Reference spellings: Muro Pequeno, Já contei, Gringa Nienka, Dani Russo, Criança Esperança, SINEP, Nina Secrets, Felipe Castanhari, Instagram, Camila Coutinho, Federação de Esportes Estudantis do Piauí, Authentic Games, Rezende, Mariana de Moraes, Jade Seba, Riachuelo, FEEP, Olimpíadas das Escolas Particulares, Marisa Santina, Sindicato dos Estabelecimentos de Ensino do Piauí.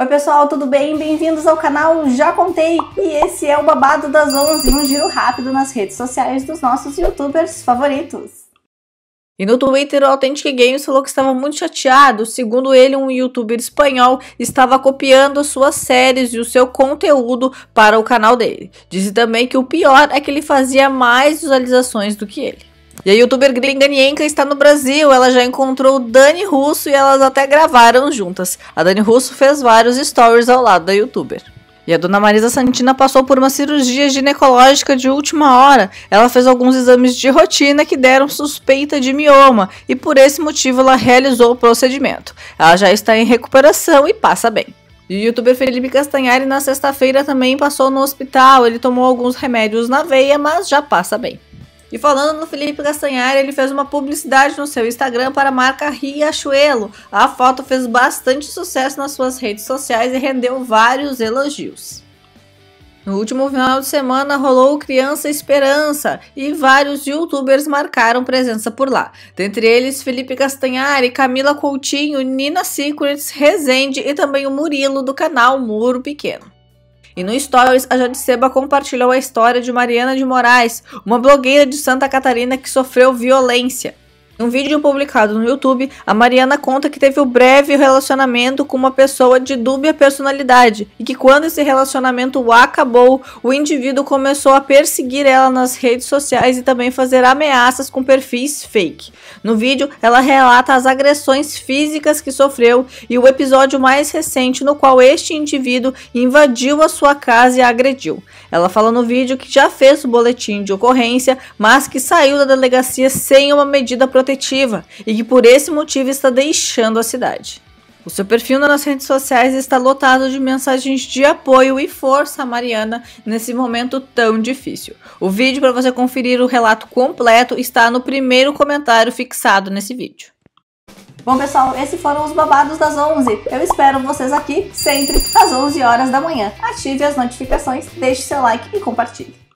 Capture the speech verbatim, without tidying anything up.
Oi pessoal, tudo bem? Bem-vindos ao canal Já Contei! E esse é o Babado das onze, um giro rápido nas redes sociais dos nossos youtubers favoritos. E no Twitter, o Authentic Games falou que estava muito chateado. Segundo ele, um youtuber espanhol estava copiando suas séries e o seu conteúdo para o canal dele. Disse também que o pior é que ele fazia mais visualizações do que ele. E a youtuber Gringa Nienka está no Brasil, ela já encontrou Dani Russo e elas até gravaram juntas. A Dani Russo fez vários stories ao lado da youtuber. E a dona Marisa Santina passou por uma cirurgia ginecológica de última hora. Ela fez alguns exames de rotina que deram suspeita de mioma e por esse motivo ela realizou o procedimento. Ela já está em recuperação e passa bem. E o youtuber Felipe Castanhari na sexta-feira também passou no hospital. Ele tomou alguns remédios na veia, mas já passa bem. E falando no Felipe Castanhari, ele fez uma publicidade no seu Instagram para a marca Riachuelo. A foto fez bastante sucesso nas suas redes sociais e rendeu vários elogios. No último final de semana rolou o Criança Esperança e vários youtubers marcaram presença por lá. Dentre eles, Felipe Castanhari, Camila Coutinho, Nina Secrets, Rezende e também o Murilo do canal Muro Pequeno. E no Stories, a Jade Seba compartilhou a história de Mariana de Moraes, uma blogueira de Santa Catarina que sofreu violência. Em um vídeo publicado no YouTube, a Mariana conta que teve um breve relacionamento com uma pessoa de dúbia personalidade e que quando esse relacionamento acabou, o indivíduo começou a perseguir ela nas redes sociais e também fazer ameaças com perfis fake. No vídeo, ela relata as agressões físicas que sofreu e o episódio mais recente no qual este indivíduo invadiu a sua casa e a agrediu. Ela fala no vídeo que já fez o boletim de ocorrência, mas que saiu da delegacia sem uma medida protetiva e que por esse motivo está deixando a cidade. O seu perfil nas redes sociais está lotado de mensagens de apoio e força a Mariana nesse momento tão difícil. O vídeo para você conferir o relato completo está no primeiro comentário fixado nesse vídeo. Bom pessoal, esses foram os babados das onze. Eu espero vocês aqui sempre às onze horas da manhã. Ative as notificações, deixe seu like e compartilhe.